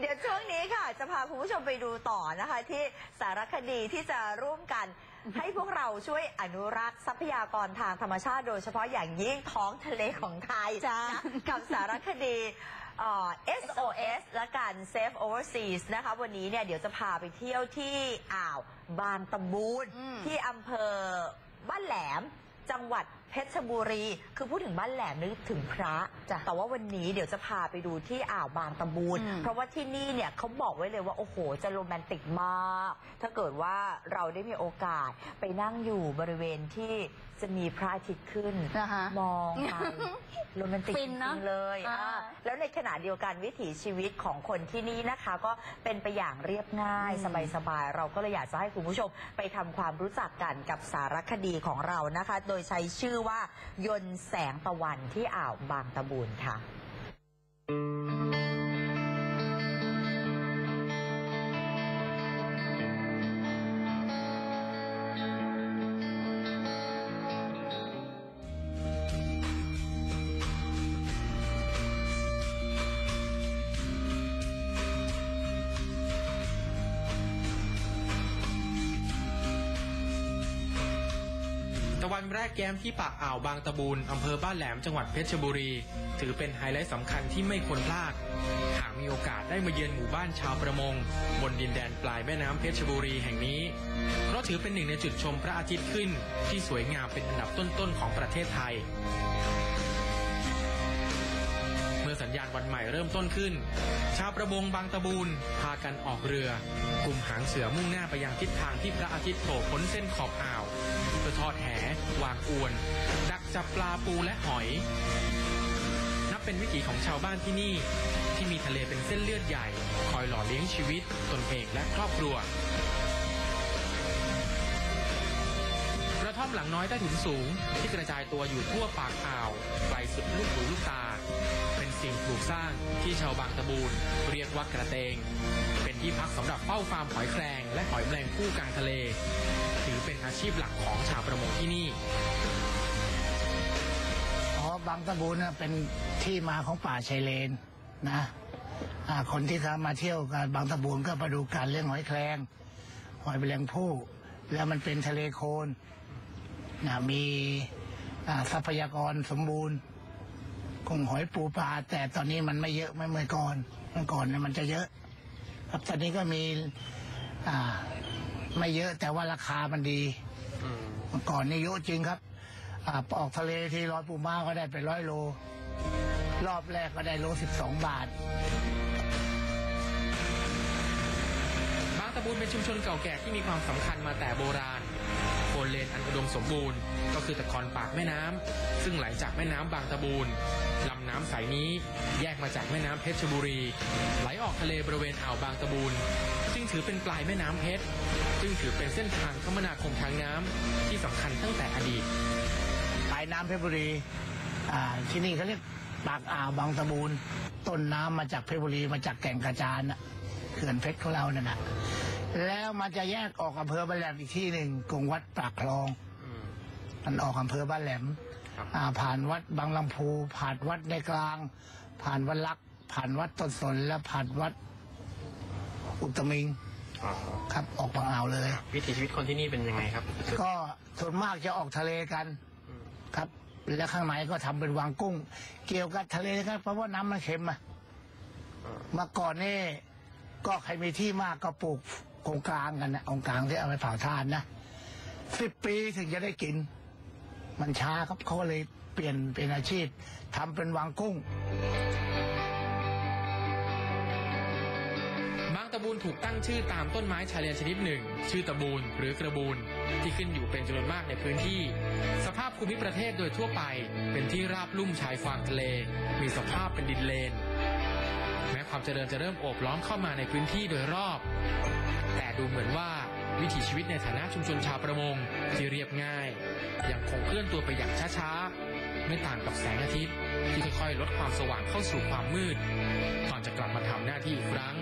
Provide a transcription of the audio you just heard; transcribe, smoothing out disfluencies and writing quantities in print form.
เดี๋ยวช่วงนี้ค่ะจะพาคุณผู้ชมไปดูต่อนะคะที่สารคดีที่จะร่วมกันให้พวกเราช่วยอนุรักษ์ทรัพยากรทางธรรมชาติโดยเฉพาะอย่างยิ่งท้องทะเลของไทยกับสารคดีSOS และกัน Save Our Seas นะคะวันนี้เนี่ยเดี๋ยวจะพาไปเที่ยวที่อ่าวบางตะบูนที่อำเภอบ้านแหลมจังหวัดเพชรบุรีคือพูดถึงบ้านแหลมนึกถึงพระแต่ว่าวันนี้เดี๋ยวจะพาไปดูที่อ่าวบางตะบูนเพราะว่าที่นี่เนี่ยเขาบอกไว้เลยว่าโอ้โหจะโรแมนติกมากถ้าเกิดว่าเราได้มีโอกาสไปนั่งอยู่บริเวณที่จะมีพระอาทิตย์ขึ้นมองไปโรแมนติกจริงเลยแล้วในขณะเดียวกันวิถีชีวิตของคนที่นี่นะคะก็เป็นไปอย่างเรียบง่ายสบายๆเราก็เลยอยากจะให้คุณผู้ชมไปทำความรู้จักกันกับสารคดีของเรานะคะโดยใช้ชื่อว่ายนต์แสงตะวันที่อ่าวบางตะบูนค่ะวันแรกแย้มที่ปากอ่าวบางตะบูนอำเภอบ้านแหลมจังหวัดเพชรบุรีถือเป็นไฮไลท์สำคัญที่ไม่ควรพลาดหากมีโอกาสได้มาเยือนหมู่บ้านชาวประมงบนดินแดนปลายแม่น้ำเพชรบุรีแห่งนี้เพราะถือเป็นหนึ่งในจุดชมพระอาทิตย์ขึ้นที่สวยงามเป็นอันดับต้นๆของประเทศไทยเมื่อสัญญาณวันใหม่เริ่มต้นขึ้นชาวประมงบางตะบูนพากันออกเรือกลุ่มหางเสือมุ่งหน้าไปยังทิศทางที่พระอาทิตย์โผล่พ้นเส้นขอบอ่าวทอดแหวางอวนดักจับปลาปูและหอยนับเป็นวิถีของชาวบ้านที่นี่ที่มีทะเลเป็นเส้นเลือดใหญ่คอยหล่อเลี้ยงชีวิตตนเองและครอบครัวกระท่อมหลังน้อยใต้ถุนสูงที่กระจายตัวอยู่ทั่วปากอ่าวไกลสุดลูกหูลูกตาเป็นสิ่งปลูกสร้างที่ชาวบางตะบูนเรียกว่ากระเตงเป็นที่พักสำหรับเฝ้าฟาร์มหอยแครงและหอยแมลงภู่กลางทะเลถือเป็นอาชีพหลักของชาวประมงที่นี่บางตะบูนเป็นที่มาของป่าชายเลนนะคนที่เขามาเที่ยวกันบางตะบูนก็มาดูการเลี้ยงหอยแครงหอยแมลงภู่แล้วมันเป็นทะเลโคลนนะมีทรัพยากรสมบูรณ์กุ้งหอยปูปลาแต่ตอนนี้มันไม่เยอะไม่เหมือนก่อนเมื่อก่อนเนี่ยมันจะเยอะครับตอนนี้ก็มีไม่เยอะแต่ว่าราคามันดีเมื่อก่อนนี่เยอะจริงครับออกทะเลที่ร้อยปูม้าก็ได้ไป100 โลรอบแรกก็ได้โล12 บาทบางตะบูนเป็นชุมชนเก่าแก่ที่มีความสำคัญมาแต่โบราณโคนเลนอันอุดมสมบูรณ์ก็คือตะกอนปากแม่น้ำซึ่งไหลจากแม่น้ำบางตะบูนลำน้ำสายนี้แยกมาจากแม่น้ำเพชรบุรีไหลออกทะเลบริเวณอ่าวบางตะบูนซึ่งถือเป็นปลายแม่น้ำเพชรซึ่งถือเป็นเส้นทางคมนาคมทางน้ำที่สำคัญตั้งแต่อดีตปลายน้ำเพชรบุรีที่นี่เขาเรียกปากอ่าวบางตะบูนต้นน้ำมาจากเพชรบุรีมาจากแก่งกระจานเขื่อนเพชรของเราเนี่ยนะแล้วมันจะแยกออกอำเภอบ้านแหลมอีกที่หนึ่งกรุงวัดปากคลองมันออกอำเภอบ้านแหลมผ่านวัดบางลำพูผ่านวัดในกลางผ่านวัดลักผ่านวัดต้นสนและผ่านวัดอุตมิงครับออกบางอ่าวเลยวิถีชีวิตคนที่นี่เป็นยังไงครับก็ส่วนมากจะออกทะเลกันครับและข้างในก็ทำเป็นวางกุ้งเกี่ยวกับทะเลครับเพราะว่าน้ำมันเค็มมาก่อนนี่ก็ใครมีที่มากก็ปลูกกองกลางกันนะกองกลางที่เอาไปเผาถ่านนะ10 ปีถึงจะได้กินมันช้าครับเขาเลยเปลี่ยนเป็นอาชีพทำเป็นวางกุ้งบางตะบูนถูกตั้งชื่อตามต้นไม้ชายเลนชนิดหนึ่งชื่อตะบูนหรือกระบูนที่ขึ้นอยู่เป็นจำนวนมากในพื้นที่สภาพภูมิประเทศโดยทั่วไปเป็นที่ราบลุ่มชายฝั่งทะเลมีสภาพเป็นดินเลนแม้ความเจริญจะเริ่มโอบล้อมเข้ามาในพื้นที่โดยรอบแต่ดูเหมือนว่าวิถีชีวิตในฐานะชุมชนชาวประมงที่เรียบง่ายยังคงเคลื่อนตัวไปอย่างช้าๆไม่ต่างกับแสงอาทิตย์ที่ค่อยๆลดความสว่างเข้าสู่ความมืดก่อนจะกลับมาทำหน้าที่อีกครั้ง